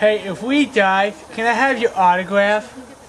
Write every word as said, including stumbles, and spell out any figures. Hey, if we die, can I have your autograph?